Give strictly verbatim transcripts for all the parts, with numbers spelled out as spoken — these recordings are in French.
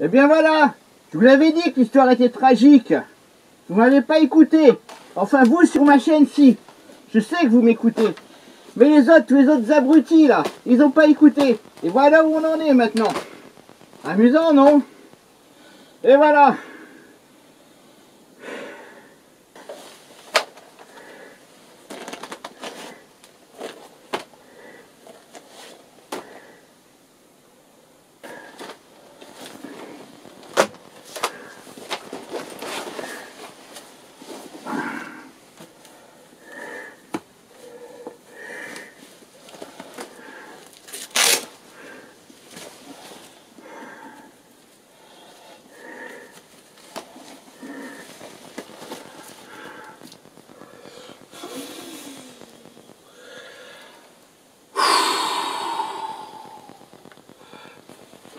Eh bien voilà, je vous l'avais dit que l'histoire était tragique. Vous ne m'avez pas écouté. Enfin vous sur ma chaîne si. Je sais que vous m'écoutez. Mais les autres, tous les autres abrutis là, ils n'ont pas écouté. Et voilà où on en est maintenant. Amusant, non? Et voilà.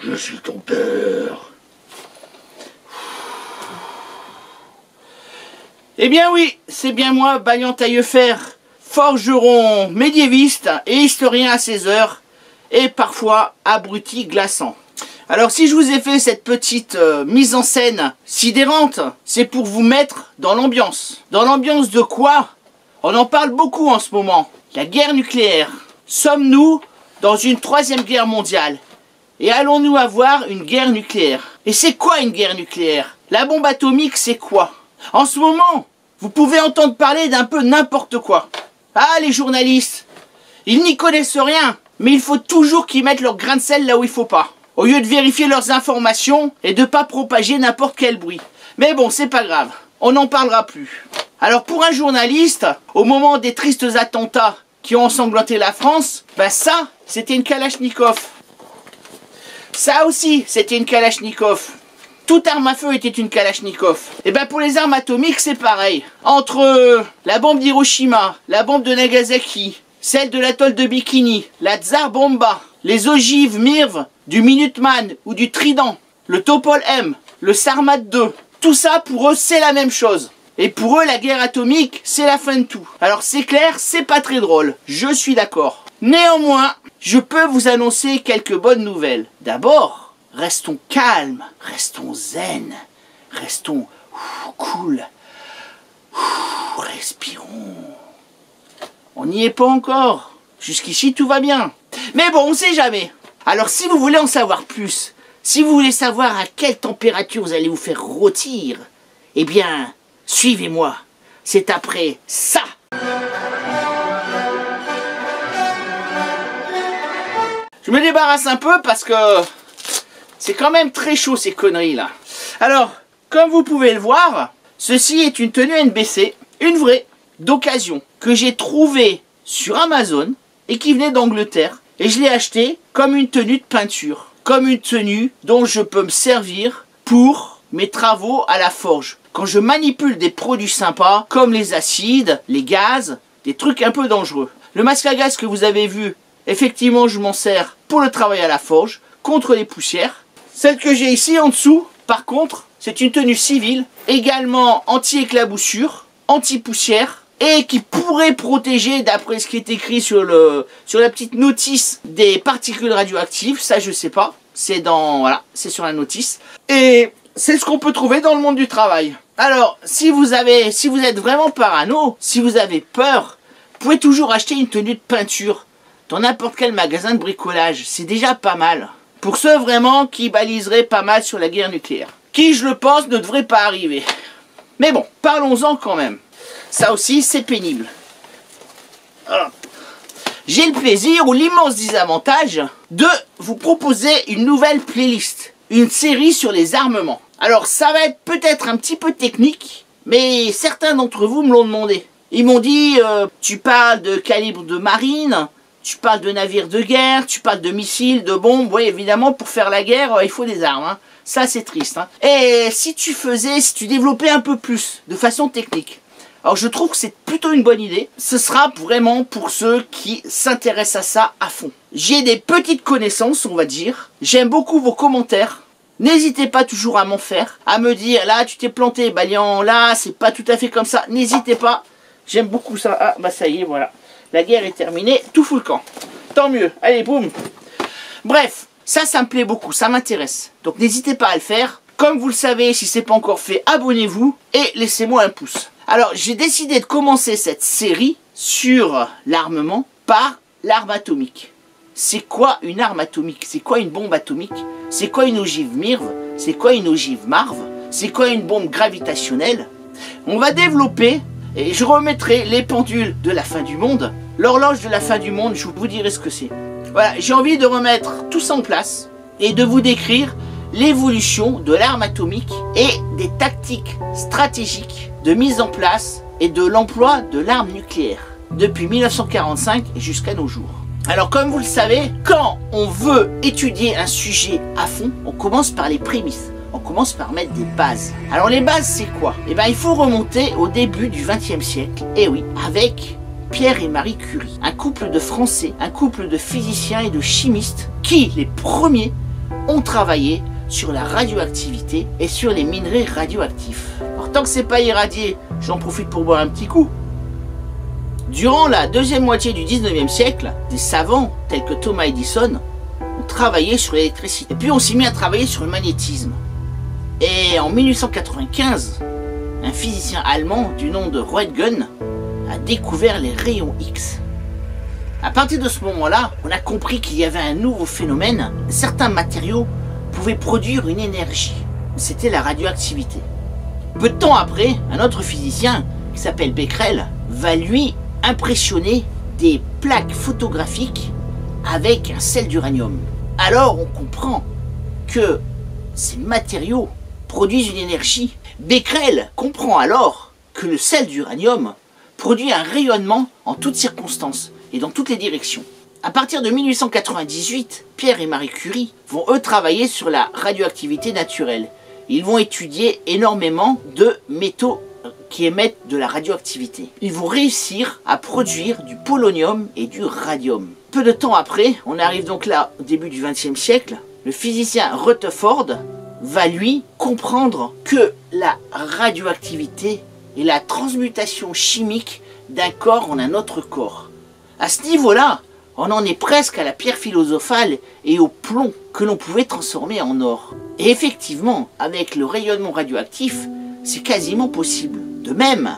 Je suis ton père. Eh bien oui, c'est bien moi, Balian Taillefer, forgeron médiéviste et historien à ses heures, et parfois abruti glaçant. Alors si je vous ai fait cette petite euh, mise en scène sidérante, c'est pour vous mettre dans l'ambiance. Dans l'ambiance de quoi? On en parle beaucoup en ce moment. La guerre nucléaire. Sommes-nous dans une troisième guerre mondiale? Et allons-nous avoir une guerre nucléaire? Et c'est quoi une guerre nucléaire? La bombe atomique, c'est quoi? En ce moment, vous pouvez entendre parler d'un peu n'importe quoi. Ah, les journalistes, ils n'y connaissent rien, mais il faut toujours qu'ils mettent leur grain de sel là où il faut pas. Au lieu de vérifier leurs informations et de pas propager n'importe quel bruit. Mais bon, c'est pas grave, on n'en parlera plus. Alors pour un journaliste, au moment des tristes attentats qui ont ensanglanté la France, bah ça, c'était une Kalachnikov. Ça aussi, c'était une Kalachnikov. Toute arme à feu était une Kalachnikov. Et bien pour les armes atomiques, c'est pareil. Entre la bombe d'Hiroshima, la bombe de Nagasaki, celle de l'atoll de Bikini, la Tsar Bomba, les ogives Mirv, du Minuteman ou du Trident, le Topol M, le Sarmat deux, tout ça pour eux, c'est la même chose. Et pour eux, la guerre atomique, c'est la fin de tout. Alors c'est clair, c'est pas très drôle. Je suis d'accord. Néanmoins, je peux vous annoncer quelques bonnes nouvelles. D'abord, restons calmes, restons zen, restons cool, respirons. On n'y est pas encore. Jusqu'ici, tout va bien. Mais bon, on ne sait jamais. Alors, si vous voulez en savoir plus, si vous voulez savoir à quelle température vous allez vous faire rôtir, eh bien, suivez-moi. C'est après ça. Je me débarrasse un peu parce que c'est quand même très chaud ces conneries là. Alors, comme vous pouvez le voir, ceci est une tenue N B C, une vraie, d'occasion, que j'ai trouvée sur Amazon et qui venait d'Angleterre. Et je l'ai achetée comme une tenue de peinture, comme une tenue dont je peux me servir pour mes travaux à la forge. Quand je manipule des produits sympas comme les acides, les gaz, des trucs un peu dangereux. Le masque à gaz que vous avez vu, effectivement, je m'en sers pour le travail à la forge, contre les poussières. Celle que j'ai ici en dessous, par contre, c'est une tenue civile, également anti-éclaboussure, anti-poussière, et qui pourrait protéger, d'après ce qui est écrit sur, le, sur la petite notice, des particules radioactives. Ça, je sais pas. C'est dans, voilà, c'est sur la notice. Et c'est ce qu'on peut trouver dans le monde du travail. Alors, si vous avez, si vous êtes vraiment parano, si vous avez peur, vous pouvez toujours acheter une tenue de peinture dans n'importe quel magasin de bricolage, c'est déjà pas mal. Pour ceux vraiment qui baliseraient pas mal sur la guerre nucléaire. Qui, je le pense, ne devrait pas arriver. Mais bon, parlons-en quand même. Ça aussi, c'est pénible. J'ai le plaisir ou l'immense désavantage de vous proposer une nouvelle playlist. Une série sur les armements. Alors, ça va être peut-être un petit peu technique, mais certains d'entre vous me l'ont demandé. Ils m'ont dit, euh, tu parles de calibre de marine, tu parles de navires de guerre, tu parles de missiles, de bombes. Oui, évidemment, pour faire la guerre, euh, il faut des armes. Hein. Ça, c'est triste. Hein. Et si tu faisais, si tu développais un peu plus, de façon technique. Alors, je trouve que c'est plutôt une bonne idée. Ce sera vraiment pour ceux qui s'intéressent à ça à fond. J'ai des petites connaissances, on va dire. J'aime beaucoup vos commentaires. N'hésitez pas toujours à m'en faire. À me dire, là, tu t'es planté, Balian, là, c'est pas tout à fait comme ça. N'hésitez pas. J'aime beaucoup ça. Ah, bah ça y est, voilà. La guerre est terminée, tout fout le camp. Tant mieux, allez boum. Bref, Ça, ça me plaît beaucoup, ça m'intéresse. Donc n'hésitez pas à le faire. Comme vous le savez, si ce n'est pas encore fait, abonnez-vous et laissez-moi un pouce. Alors, j'ai décidé de commencer cette série sur l'armement par l'arme atomique. C'est quoi une arme atomique? C'est quoi une bombe atomique? C'est quoi une ogive Mirv? C'est quoi une ogive Marv? C'est quoi une bombe gravitationnelle? On va développer et je remettrai les pendules de la fin du monde. L'horloge de la fin du monde, je vous dirai ce que c'est. Voilà, j'ai envie de remettre tout ça en place et de vous décrire l'évolution de l'arme atomique et des tactiques stratégiques de mise en place et de l'emploi de l'arme nucléaire depuis mille neuf cent quarante-cinq jusqu'à nos jours. Alors comme vous le savez, quand on veut étudier un sujet à fond, on commence par les prémices, on commence par mettre des bases. Alors les bases, c'est quoi? Eh bien, il faut remonter au début du vingtième siècle, et oui, avec Pierre et Marie Curie, un couple de Français, un couple de physiciens et de chimistes qui, les premiers, ont travaillé sur la radioactivité et sur les minerais radioactifs. Alors tant que c'est pas irradié, j'en profite pour boire un petit coup. Durant la deuxième moitié du dix-neuvième siècle, des savants tels que Thomas Edison ont travaillé sur l'électricité. Et puis on s'est mis à travailler sur le magnétisme. Et en mille huit cent quatre-vingt-quinze, un physicien allemand du nom de Roentgen a découvert les rayons X. À partir de ce moment-là, on a compris qu'il y avait un nouveau phénomène. Certains matériaux pouvaient produire une énergie. C'était la radioactivité. Peu de temps après, un autre physicien, qui s'appelle Becquerel, va lui impressionner des plaques photographiques avec un sel d'uranium. Alors on comprend que ces matériaux produisent une énergie. Becquerel comprend alors que le sel d'uranium produit un rayonnement en toutes circonstances et dans toutes les directions. À partir de mille huit cent quatre-vingt-dix-huit, Pierre et Marie Curie vont eux travailler sur la radioactivité naturelle. Ils vont étudier énormément de métaux qui émettent de la radioactivité. Ils vont réussir à produire du polonium et du radium. Peu de temps après, on arrive donc là au début du vingtième siècle, le physicien Rutherford va lui comprendre que la radioactivité est la transmutation chimique d'un corps en un autre corps. À ce niveau-là, on en est presque à la pierre philosophale et au plomb que l'on pouvait transformer en or. Et effectivement, avec le rayonnement radioactif, c'est quasiment possible. De même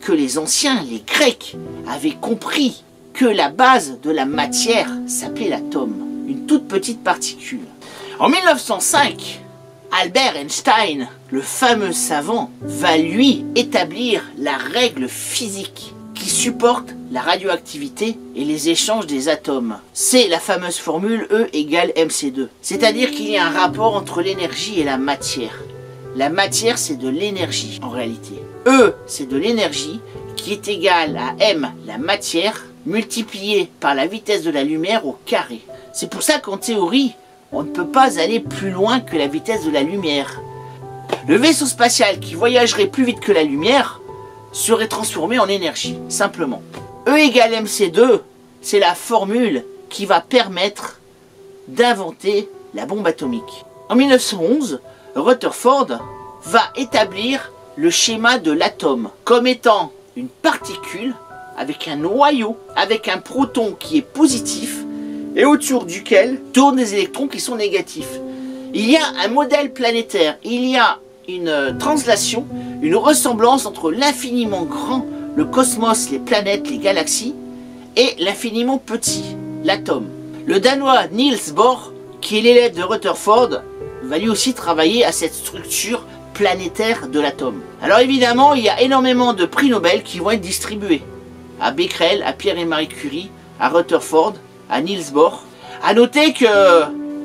que les anciens, les Grecs, avaient compris que la base de la matière s'appelait l'atome, une toute petite particule. En mille neuf cent cinq, Albert Einstein, le fameux savant, va lui établir la règle physique qui supporte la radioactivité et les échanges des atomes. C'est la fameuse formule E égale M C deux. C'est-à-dire qu'il y a un rapport entre l'énergie et la matière. La matière, c'est de l'énergie en réalité. E, c'est de l'énergie qui est égale à M, la matière, multipliée par la vitesse de la lumière au carré. C'est pour ça qu'en théorie, on ne peut pas aller plus loin que la vitesse de la lumière. Le vaisseau spatial qui voyagerait plus vite que la lumière serait transformé en énergie, simplement. E égale M C deux, c'est la formule qui va permettre d'inventer la bombe atomique. En mille neuf cent onze, Rutherford va établir le schéma de l'atome comme étant une particule avec un noyau, avec un proton qui est positif et autour duquel tournent des électrons qui sont négatifs. Il y a un modèle planétaire, il y a une translation, une ressemblance entre l'infiniment grand, le cosmos, les planètes, les galaxies, et l'infiniment petit, l'atome. Le Danois Niels Bohr, qui est l'élève de Rutherford, va lui aussi travailler à cette structure planétaire de l'atome. Alors évidemment, il y a énormément de prix Nobel qui vont être distribués à Becquerel, à Pierre et Marie Curie, à Rutherford, à Niels Bohr. A noter que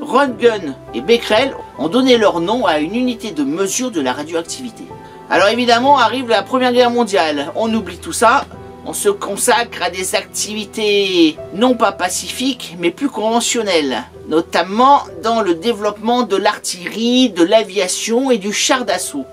Roentgen et Becquerel ont donné leur nom à une unité de mesure de la radioactivité. Alors évidemment arrive la Première Guerre mondiale, on oublie tout ça, on se consacre à des activités non pas pacifiques mais plus conventionnelles, notamment dans le développement de l'artillerie, de l'aviation et du char d'assaut.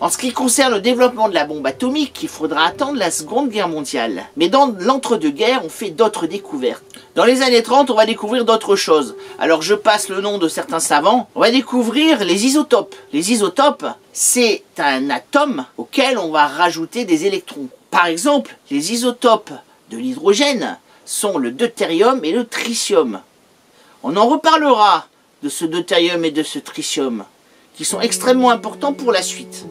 En ce qui concerne le développement de la bombe atomique, il faudra attendre la Seconde Guerre mondiale. Mais dans l'entre-deux-guerres, on fait d'autres découvertes. Dans les années trente, on va découvrir d'autres choses. Alors je passe le nom de certains savants. On va découvrir les isotopes. Les isotopes, c'est un atome auquel on va rajouter des électrons. Par exemple, les isotopes de l'hydrogène sont le deutérium et le tritium. On en reparlera de ce deutérium et de ce tritium, qui sont extrêmement importants pour la suite.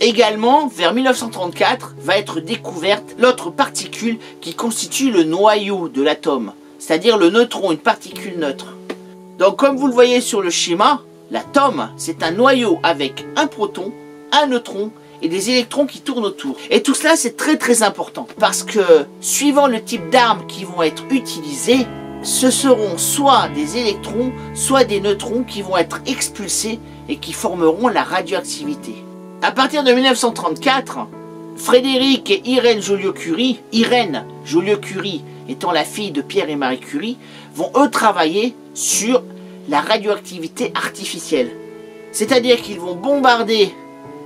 Également, vers mille neuf cent trente-quatre, va être découverte l'autre particule qui constitue le noyau de l'atome, c'est-à-dire le neutron, une particule neutre. Donc comme vous le voyez sur le schéma, l'atome, c'est un noyau avec un proton, un neutron et des électrons qui tournent autour. Et tout cela, c'est très très important, parce que suivant le type d'armes qui vont être utilisées, ce seront soit des électrons, soit des neutrons qui vont être expulsés et qui formeront la radioactivité. A partir de mille neuf cent trente-quatre, Frédéric et Irène Joliot-Curie, Irène Joliot-Curie étant la fille de Pierre et Marie Curie, vont eux travailler sur la radioactivité artificielle. C'est-à-dire qu'ils vont bombarder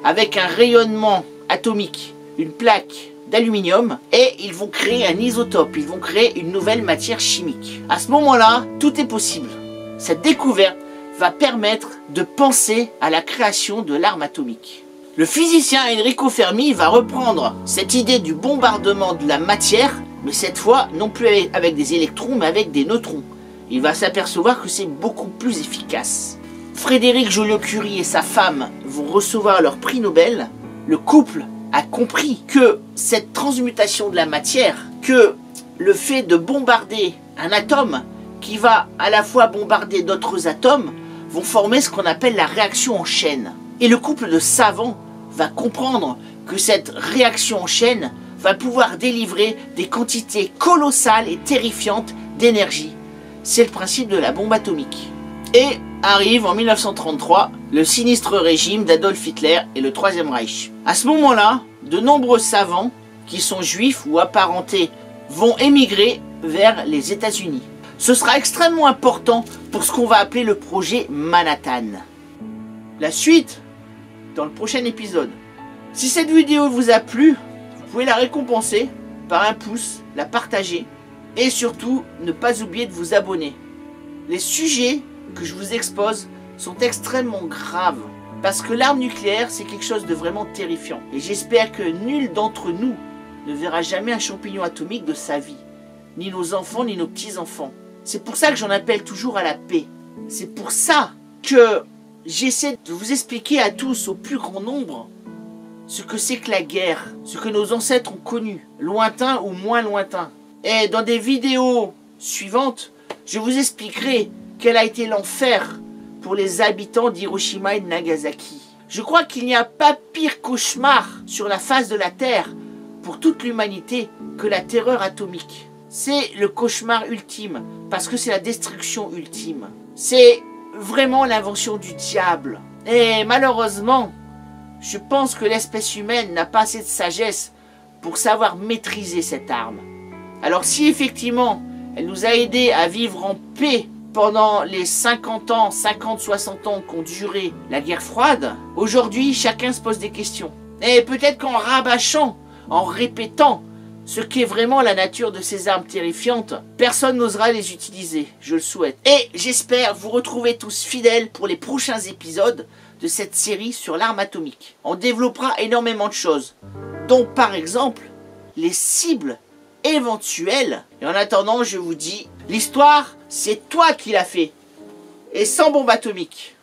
avec un rayonnement atomique une plaque d'aluminium et ils vont créer un isotope, ils vont créer une nouvelle matière chimique. À ce moment-là, tout est possible. Cette découverte va permettre de penser à la création de l'arme atomique. Le physicien Enrico Fermi va reprendre cette idée du bombardement de la matière, mais cette fois non plus avec des électrons, mais avec des neutrons. Il va s'apercevoir que c'est beaucoup plus efficace. Frédéric Joliot-Curie et sa femme vont recevoir leur prix Nobel. Le couple a compris que cette transmutation de la matière, que le fait de bombarder un atome qui va à la fois bombarder d'autres atomes, vont former ce qu'on appelle la réaction en chaîne. Et le couple de savants va comprendre que cette réaction en chaîne va pouvoir délivrer des quantités colossales et terrifiantes d'énergie. C'est le principe de la bombe atomique. Et arrive en mille neuf cent trente-trois le sinistre régime d'Adolf Hitler et le Troisième Reich. À ce moment-là, de nombreux savants qui sont juifs ou apparentés vont émigrer vers les États-Unis. Ce sera extrêmement important pour ce qu'on va appeler le projet Manhattan. La suite dans le prochain épisode. Si cette vidéo vous a plu, vous pouvez la récompenser par un pouce, la partager et surtout ne pas oublier de vous abonner. Les sujets que je vous expose sont extrêmement graves parce que l'arme nucléaire, c'est quelque chose de vraiment terrifiant et j'espère que nul d'entre nous ne verra jamais un champignon atomique de sa vie, ni nos enfants ni nos petits-enfants. C'est pour ça que j'en appelle toujours à la paix. C'est pour ça que j'essaie de vous expliquer à tous, au plus grand nombre, ce que c'est que la guerre, ce que nos ancêtres ont connu, lointain ou moins lointain. Et dans des vidéos suivantes, je vous expliquerai quel a été l'enfer pour les habitants d'Hiroshima et de Nagasaki. Je crois qu'il n'y a pas pire cauchemar sur la face de la Terre pour toute l'humanité que la terreur atomique. C'est le cauchemar ultime, parce que c'est la destruction ultime. C'est vraiment l'invention du diable. Et malheureusement, je pense que l'espèce humaine n'a pas assez de sagesse pour savoir maîtriser cette arme. Alors si effectivement, elle nous a aidés à vivre en paix pendant les cinquante ans, cinquante soixante ans qu'ont duré la guerre froide, aujourd'hui, chacun se pose des questions. Et peut-être qu'en rabâchant, en répétant ce qu'est vraiment la nature de ces armes terrifiantes, personne n'osera les utiliser, je le souhaite. Et j'espère vous retrouver tous fidèles pour les prochains épisodes de cette série sur l'arme atomique. On développera énormément de choses, dont par exemple, les cibles éventuelles. Et en attendant, je vous dis, l'histoire, c'est toi qui l'as fait. Et sans bombe atomique.